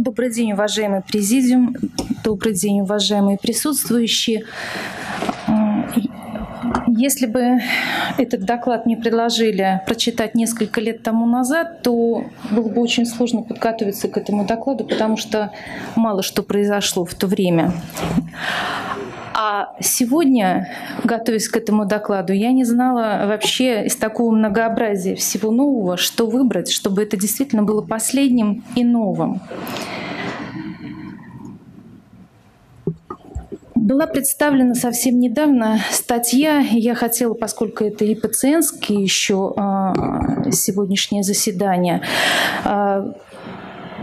Добрый день, уважаемый президиум. Добрый день, уважаемые присутствующие. Если бы этот доклад мне предложили прочитать несколько лет тому назад, то было бы очень сложно подготовиться к этому докладу, потому что мало что произошло в то время. А сегодня, готовясь к этому докладу, я не знала вообще из такого многообразия всего нового, что выбрать, чтобы это действительно было последним и новым. Была представлена совсем недавно статья, и я хотела, поскольку это и пациентские еще сегодняшнее заседание,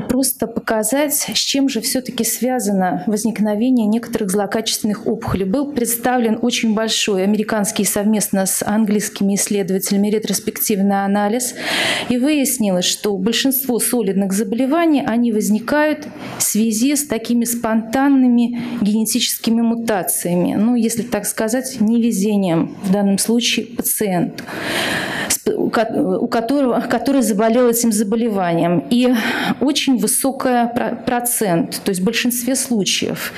просто показать, с чем же все-таки связано возникновение некоторых злокачественных опухолей. Был представлен очень большой американский совместно с английскими исследователями ретроспективный анализ, и выяснилось, что большинство солидных заболеваний, они возникают в связи с такими спонтанными генетическими мутациями, ну, если так сказать, невезением, в данном случае пациент, который заболел этим заболеванием. И очень высокий процент, то есть в большинстве случаев.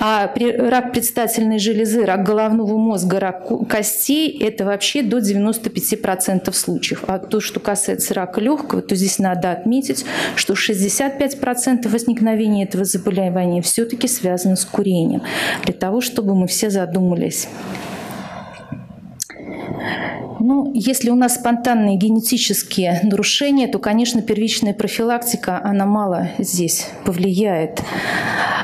А рак предстательной железы, рак головного мозга, рак костей – это вообще до 95% случаев. А то, что касается рака легкого, то здесь надо отметить, что 65% возникновения этого заболевания все-таки связано с курением. Для того, чтобы мы все задумались. Ну, если у нас спонтанные генетические нарушения, то, конечно, первичная профилактика, она мало здесь повлияет.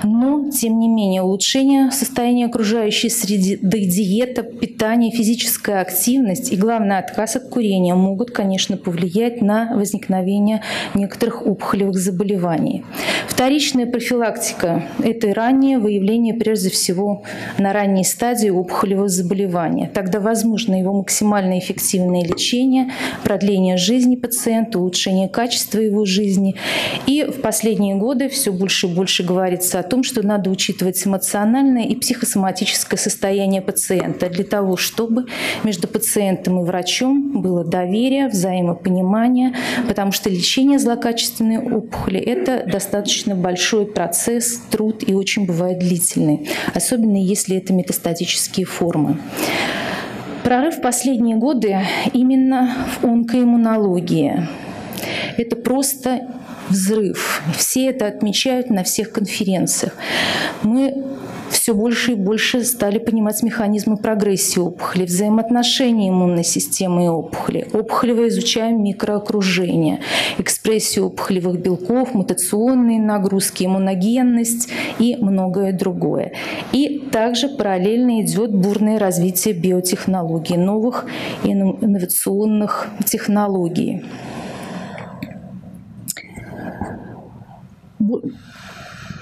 Но, тем не менее, улучшение состояния окружающей среды, диета, питание, физическая активность и, главное, отказ от курения могут, конечно, повлиять на возникновение некоторых опухолевых заболеваний. Вторичная профилактика – это и раннее выявление, прежде всего, на ранней стадии опухолевого заболевания. Тогда возможно его максимальное эффективное лечение, продление жизни пациента, улучшение качества его жизни. И в последние годы все больше и больше говорится о том, что надо учитывать эмоциональное и психосоматическое состояние пациента для того, чтобы между пациентом и врачом было доверие, взаимопонимание, потому что лечение злокачественной опухоли – это достаточно большой процесс, труд и очень бывает длительный, особенно если это метастатические формы. Прорыв в последние годы именно в онкоиммунологии. Это просто взрыв. Все это отмечают на всех конференциях. Мы все больше и больше стали понимать механизмы прогрессии опухоли, взаимоотношения иммунной системы и опухоли. Опухолево изучаем микроокружение, экспрессию опухолевых белков, мутационные нагрузки, иммуногенность и многое другое. И также параллельно идет бурное развитие биотехнологий, новых инновационных технологий.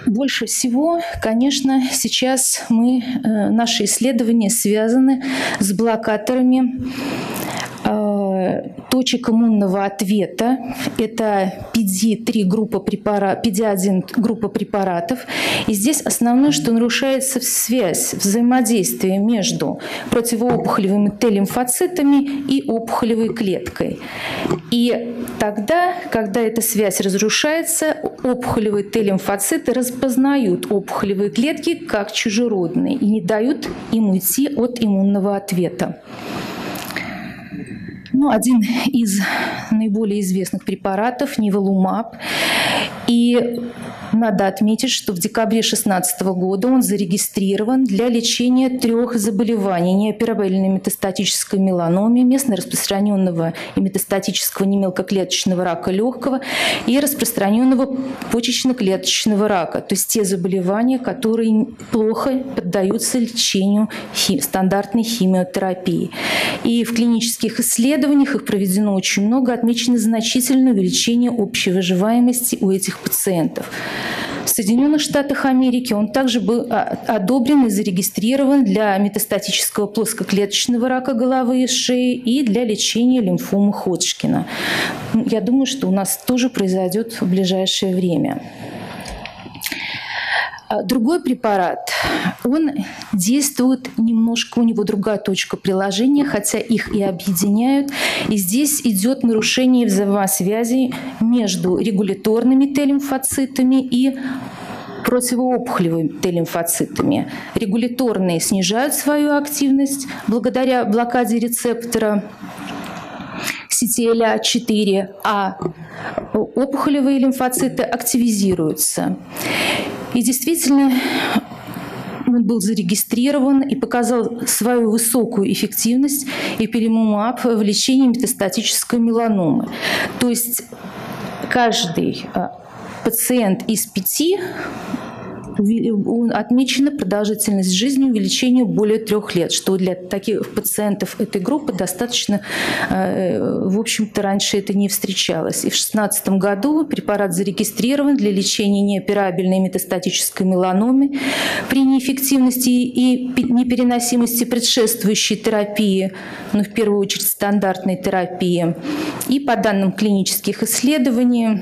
Больше всего, конечно, сейчас наши исследования связаны с блокаторами точек иммунного ответа. Это PD-1 группа препаратов. И здесь основное, что нарушается связь, взаимодействие между противоопухолевыми Т-лимфоцитами и опухолевой клеткой. И тогда, когда эта связь разрушается, опухолевые Т-лимфоциты распознают опухолевые клетки как чужеродные и не дают им уйти от иммунного ответа. Ну, один из наиболее известных препаратов – ниволумаб. И надо отметить, что в декабре 2016 года он зарегистрирован для лечения 3 заболеваний – неоперабельной метастатической меланомы, местно распространенного и метастатического немелкоклеточного рака легкого и распространенного почечно-клеточного рака. То есть те заболевания, которые плохо поддаются лечению стандартной химиотерапии. И в клинических исследованиях, их проведено очень много, отмечено значительное увеличение общей выживаемости у этих пациентов. В Соединенных Штатах Америки он также был одобрен и зарегистрирован для метастатического плоскоклеточного рака головы и шеи и для лечения лимфомы Ходжкина. Я думаю, что у нас тоже произойдет в ближайшее время. Другой препарат, он действует немножко, у него другая точка приложения, хотя их и объединяют. И здесь идет нарушение взаимосвязи между регуляторными Т-лимфоцитами и противоопухолевыми Т-лимфоцитами. Регуляторные снижают свою активность благодаря блокаде рецептора CTLA-4, а опухолевые лимфоциты активизируются. И действительно, он был зарегистрирован и показал свою высокую эффективность ипилимумаб в лечении метастатической меланомы. То есть каждый пациент из 5 отмечена продолжительность жизни увеличению более 3 лет, что для таких пациентов этой группы достаточно, в общем-то, раньше это не встречалось. И в 2016 году препарат зарегистрирован для лечения неоперабельной метастатической меланомы при неэффективности и непереносимости предшествующей терапии, но в первую очередь стандартной терапии. И по данным клинических исследований,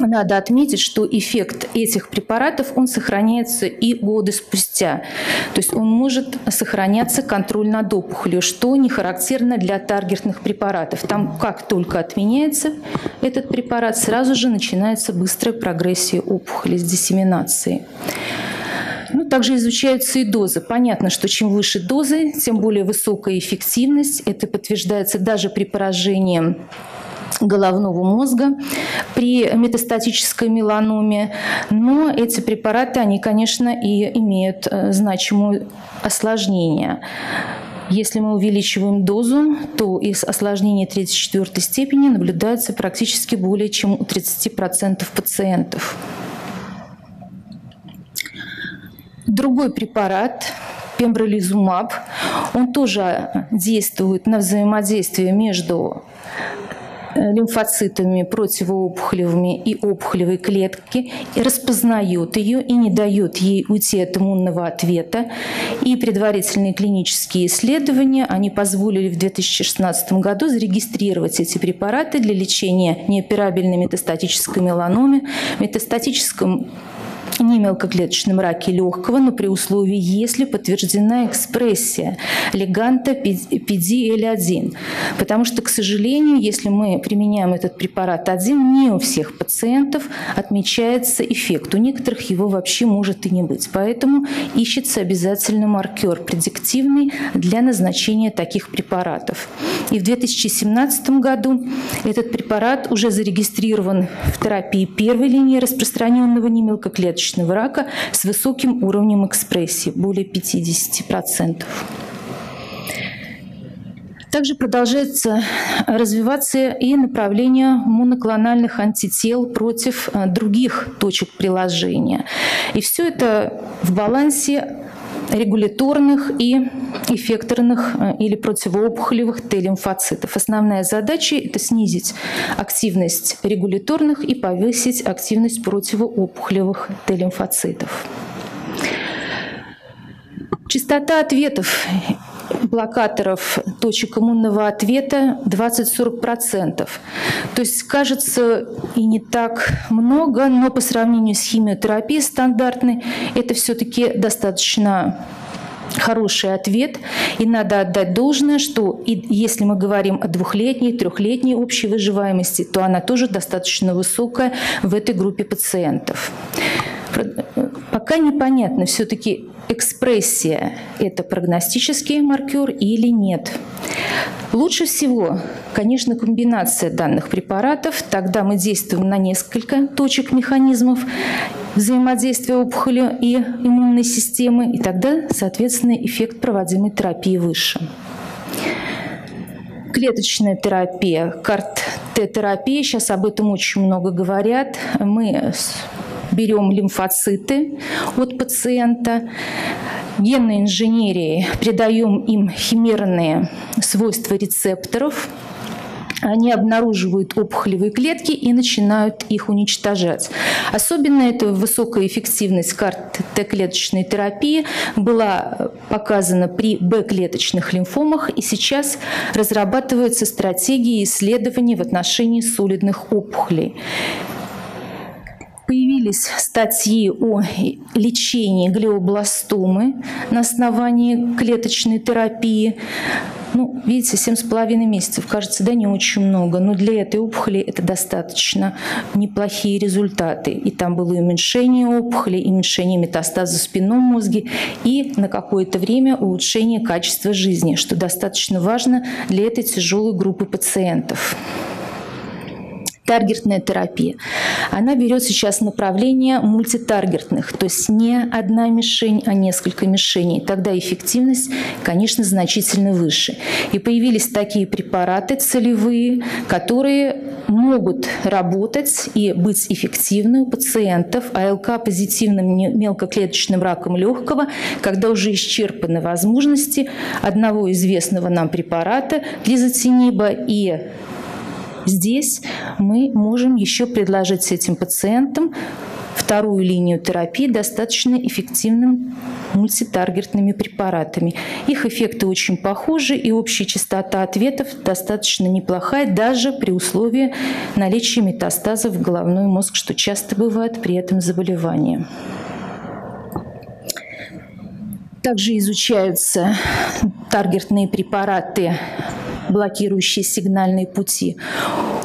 надо отметить, что эффект этих препаратов, он сохраняется и годы спустя. То есть он может сохраняться контроль над опухолью, что не характерно для таргетных препаратов. Там как только отменяется этот препарат, сразу же начинается быстрая прогрессия опухоли с диссеминацией. Ну, также изучаются и дозы. Понятно, что чем выше дозы, тем более высокая эффективность. Это подтверждается даже при поражении головного мозга при метастатической меланоме, но эти препараты, они, конечно, и имеют значимое осложнение. Если мы увеличиваем дозу, то из осложнений 3-4 степени наблюдается практически более чем у 30% пациентов. Другой препарат пембролизумаб, он тоже действует на взаимодействие между лимфоцитами противоопухолевыми и опухолевой клетки, и распознает ее и не дает ей уйти от иммунного ответа. И предварительные клинические исследования, они позволили в 2016 году зарегистрировать эти препараты для лечения неоперабельной метастатической меланомы, метастатическом не мелкоклеточном раке легкого, но при условии, если подтверждена экспрессия лиганта PD-L1. Потому что, к сожалению, если мы применяем этот препарат один, не у всех пациентов отмечается эффект. У некоторых его вообще может и не быть. Поэтому ищется обязательно маркер предиктивный для назначения таких препаратов. И в 2017 году этот препарат уже зарегистрирован в терапии первой линии распространенного не мелкоклеточного рака с высоким уровнем экспрессии, более 50%. Также продолжается развиваться и направление моноклональных антител против других точек приложения. И все это в балансе регуляторных и эффекторных или противоопухолевых Т-лимфоцитов. Основная задача – это снизить активность регуляторных и повысить активность противоопухолевых Т-лимфоцитов. Частота ответов блокаторов точек иммунного ответа 20-40%. То есть, кажется, и не так много, но по сравнению с химиотерапией стандартной, это все-таки достаточно хороший ответ. И надо отдать должное, что если мы говорим о 2-летней, 3-летней общей выживаемости, то она тоже достаточно высокая в этой группе пациентов. Пока непонятно, все-таки экспрессия – это прогностический маркер или нет. Лучше всего, конечно, комбинация данных препаратов. Тогда мы действуем на несколько точек механизмов взаимодействия опухоли и иммунной системы, и тогда, соответственно, эффект проводимой терапии выше. Клеточная терапия, карт-терапия, сейчас об этом очень много говорят. Мы берем лимфоциты от пациента, генной инженерией придаем им химерные свойства рецепторов. Они обнаруживают опухолевые клетки и начинают их уничтожать. Особенно эта высокая эффективность карт-Т-клеточной терапии была показана при Б-клеточных лимфомах, и сейчас разрабатываются стратегии исследований в отношении солидных опухолей. появились статьи о лечении глиобластомы на основании клеточной терапии. Ну, видите, 7,5 месяцев, кажется, да, не очень много, но для этой опухоли это достаточно неплохие результаты. И там было и уменьшение опухоли, и уменьшение метастаза в спинном мозге, и на какое-то время улучшение качества жизни, что достаточно важно для этой тяжелой группы пациентов. Таргетная терапия. Она берет сейчас направление мультитаргетных, то есть не одна мишень, а несколько мишеней. Тогда эффективность, конечно, значительно выше. И появились такие препараты целевые, которые могут работать и быть эффективны у пациентов АЛК-позитивным мелкоклеточным раком легкого, когда уже исчерпаны возможности одного известного нам препарата лизотениба, и здесь мы можем еще предложить этим пациентам вторую линию терапии достаточно эффективным мультитаргетными препаратами. Их эффекты очень похожи, и общая частота ответов достаточно неплохая, даже при условии наличия метастазов в головной мозг, что часто бывает при этом заболевании. Также изучаются таргетные препараты, блокирующие сигнальные пути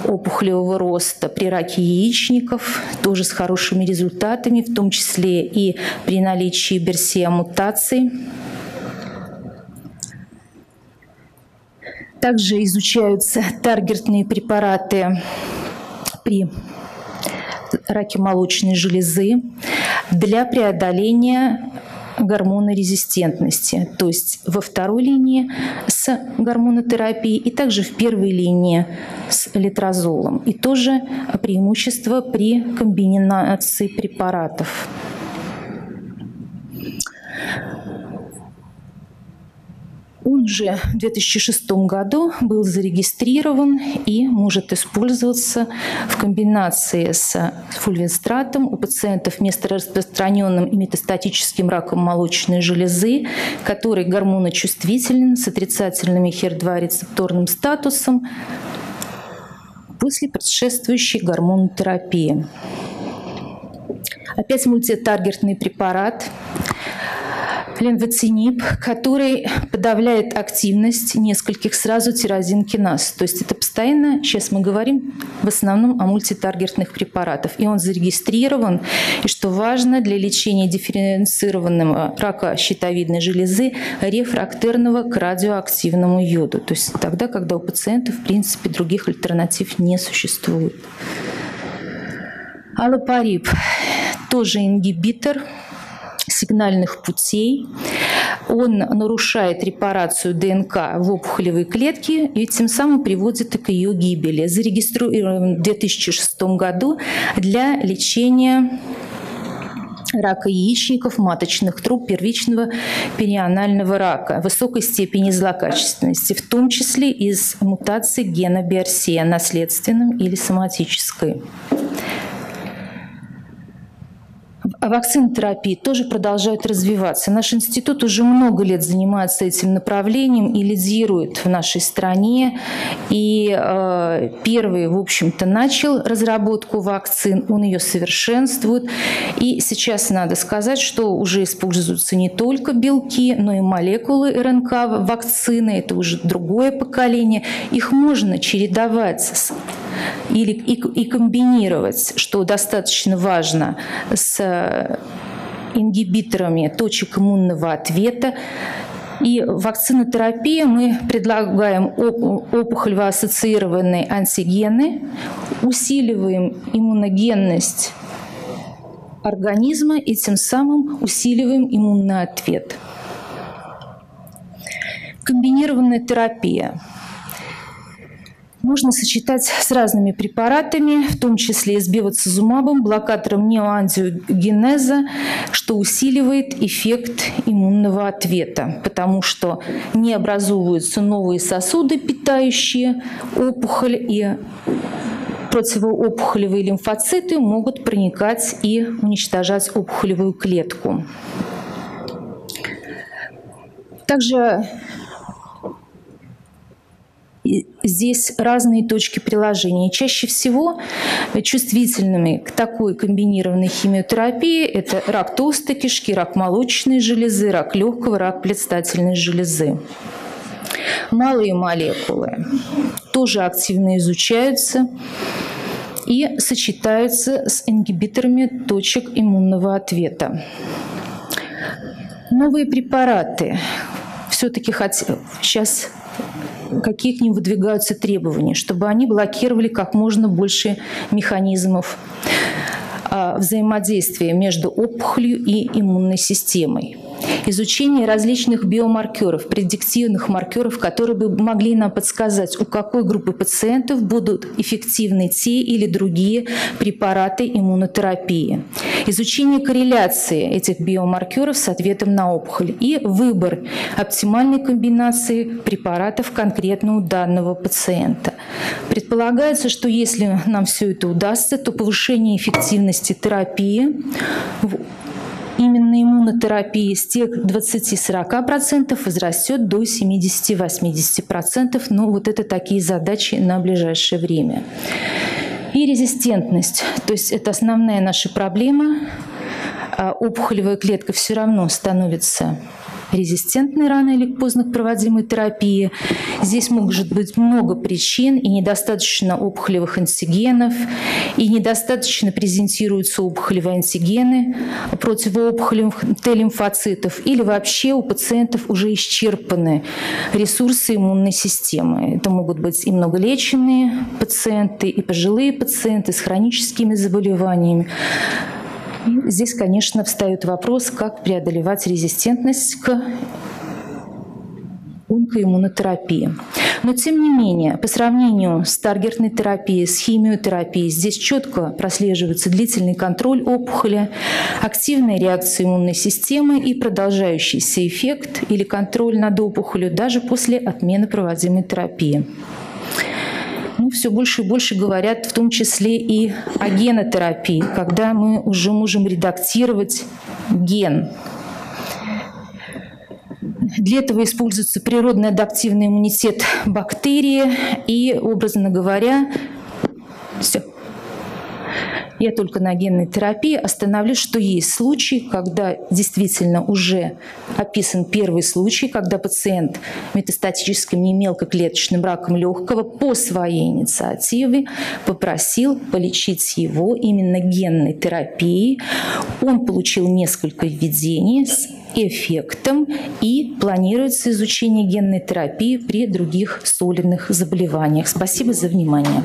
опухолевого роста при раке яичников, тоже с хорошими результатами, в том числе и при наличии BRCA-мутаций. Также изучаются таргетные препараты при раке молочной железы для преодоления гормонорезистентности, то есть во второй линии с гормонотерапией и также в первой линии с летрозолом. И тоже преимущество при комбинации препаратов. Он же в 2006 году был зарегистрирован и может использоваться в комбинации с фульвенстратом у пациентов вместо распространенным и метастатическим раком молочной железы, который гормоночувствителен, с отрицательным HER2 рецепторным статусом после предшествующей гормонотерапии. Опять мультитаргетный препарат ленвотениб, который подавляет активность нескольких сразу тирозин-киназ. То есть это постоянно, сейчас мы говорим в основном о мультитаргетных препаратах. И он зарегистрирован, и что важно, для лечения дифференцированного рака щитовидной железы рефрактерного к радиоактивному йоду. То есть тогда, когда у пациентов, в принципе, других альтернатив не существует. Олапариб тоже ингибитор сигнальных путей. Он нарушает репарацию ДНК в опухолевой клетке и тем самым приводит к ее гибели. Зарегистрирован в 2006 году для лечения рака яичников, маточных труб, первичного перианального рака высокой степени злокачественности, в том числе из мутации гена BRCA, наследственным или соматической. Вакцины терапии тоже продолжают развиваться. Наш институт уже много лет занимается этим направлением и лидирует в нашей стране. И первый, в общем-то, начал разработку вакцин, он ее совершенствует. И сейчас надо сказать, что уже используются не только белки, но и молекулы РНК вакцины. Это уже другое поколение. Их можно чередовать и комбинировать, что достаточно важно, с ингибиторами точек иммунного ответа. И вакцинотерапии мы предлагаем опухолево-ассоциированные антигены, усиливаем иммуногенность организма и тем самым усиливаем иммунный ответ. Комбинированная терапия. Можно сочетать с разными препаратами, в том числе и с бевацизумабом, блокатором неоангиогенеза, что усиливает эффект иммунного ответа, потому что не образовываются новые сосуды, питающие опухоль, и противоопухолевые лимфоциты могут проникать и уничтожать опухолевую клетку. Также здесь разные точки приложения. Чаще всего чувствительными к такой комбинированной химиотерапии это рак толстой кишки, рак молочной железы, рак легкого, рак предстательной железы. Малые молекулы тоже активно изучаются и сочетаются с ингибиторами точек иммунного ответа. Новые препараты. Все-таки сейчас какие к ним выдвигаются требования, чтобы они блокировали как можно больше механизмов взаимодействия между опухолью и иммунной системой. Изучение различных биомаркеров, предиктивных маркеров, которые бы могли нам подсказать, у какой группы пациентов будут эффективны те или другие препараты иммунотерапии. Изучение корреляции этих биомаркеров с ответом на опухоль и выбор оптимальной комбинации препаратов конкретно у данного пациента. Предполагается, что если нам все это удастся, то повышение эффективности терапии именно иммунотерапии с тех 20–40% возрастет до 70–80%. Но вот это такие задачи на ближайшее время. И резистентность. То есть это основная наша проблема. Опухолевая клетка все равно становится резистентной рано или поздно к проводимой терапии. Здесь может быть много причин, и недостаточно опухолевых антигенов, и недостаточно презентируются опухолевые антигены противоопухолевых Т-лимфоцитов, или вообще у пациентов уже исчерпаны ресурсы иммунной системы. Это могут быть и многолеченные пациенты, и пожилые пациенты с хроническими заболеваниями. И здесь, конечно, встает вопрос, как преодолевать резистентность к онкоиммунотерапии. Но, тем не менее, по сравнению с таргетной терапией, с химиотерапией, здесь четко прослеживается длительный контроль опухоли, активная реакция иммунной системы и продолжающийся эффект или контроль над опухолью даже после отмены проводимой терапии. Ну, все больше и больше говорят, в том числе и о генотерапии, когда мы уже можем редактировать ген. Для этого используется природный адаптивный иммунитет бактерии и, образно говоря, все. Я только на генной терапии остановлюсь, что есть случаи, когда действительно уже описан первый случай, когда пациент метастатическим немелкоклеточным раком легкого по своей инициативе попросил полечить его именно генной терапией. Он получил несколько введений с эффектом, и планируется изучение генной терапии при других солидных заболеваниях. Спасибо за внимание.